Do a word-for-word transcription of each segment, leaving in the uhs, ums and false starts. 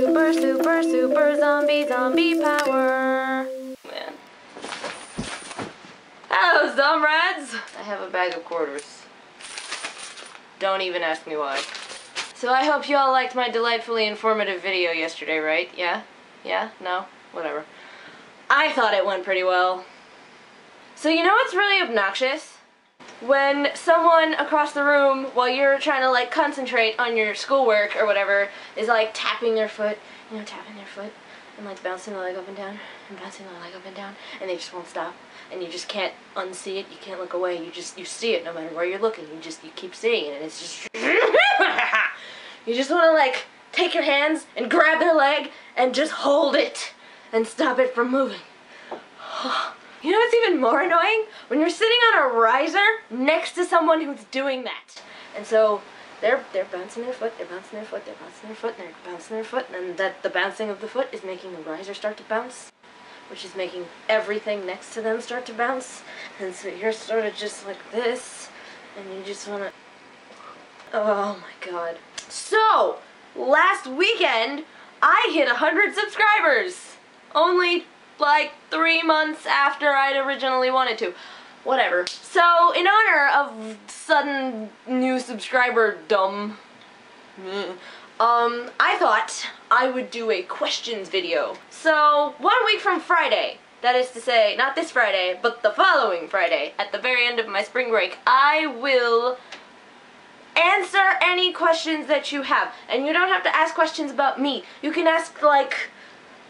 super, super, super zombie, zombie power. Man. Hello, Zombrads! I have a bag of quarters. Don't even ask me why. So I hope you all liked my delightfully informative video yesterday, right? Yeah? Yeah? No? Whatever. I thought it went pretty well. So you know what's really obnoxious? When someone across the room, while you're trying to like concentrate on your schoolwork or whatever, is like tapping their foot, you know, tapping their foot, and like bouncing the leg up and down, and bouncing the leg up and down, and they just won't stop, and you just can't unsee it, you can't look away, you just, you see it no matter where you're looking, you just, you keep seeing it, and it's just, you just want to like take your hands and grab their leg and just hold it and stop it from moving. You know what's even more annoying? When you're sitting on a riser next to someone who's doing that. And so they're they're bouncing their foot, they're bouncing their foot, they're bouncing their foot, and they're bouncing their foot, and that the bouncing of the foot is making the riser start to bounce, which is making everything next to them start to bounce. And so you're sort of just like this, and you just wanna... Oh my god. So, last weekend, I hit one hundred subscribers! Only... like three months after I'd originally wanted to. Whatever. So, in honor of sudden new subscriber dumb, um, I thought I would do a questions video. So, one week from Friday, that is to say, not this Friday, but the following Friday, at the very end of my spring break, I will answer any questions that you have. And you don't have to ask questions about me. You can ask, like,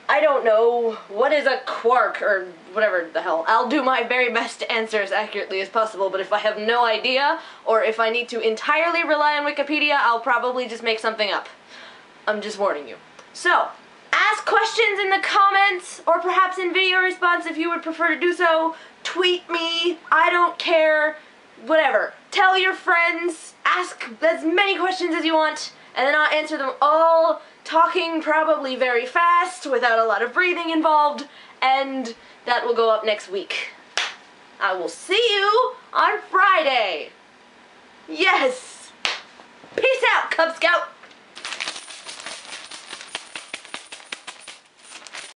I don't know, what is a quark, or whatever the hell. I'll do my very best to answer as accurately as possible, but if I have no idea, or if I need to entirely rely on Wikipedia, I'll probably just make something up. I'm just warning you. So, ask questions in the comments, or perhaps in video response if you would prefer to do so. Tweet me, I don't care, whatever. Tell your friends, ask as many questions as you want, and then I'll answer them all, talking probably very fast, without a lot of breathing involved, and that will go up next week. I will see you on Friday! Yes! Peace out, Cub Scout!